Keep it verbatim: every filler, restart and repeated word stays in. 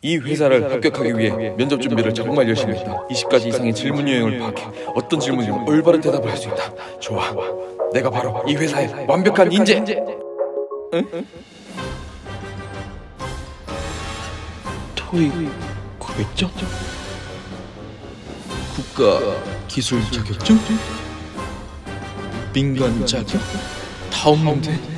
이 회사를 합격하기 위해 면접 준비를 정말 열심히 했다. 이십 가지 이상의 질문 유형을 파악해 어떤 질문이든 올바른 대답을 할 수 있다. 좋아, 내가 바로 이 회사의 완벽한 인재! 응? 토익 구백 점? 국가 기술 자격증? 민간 자격? 다 없는데?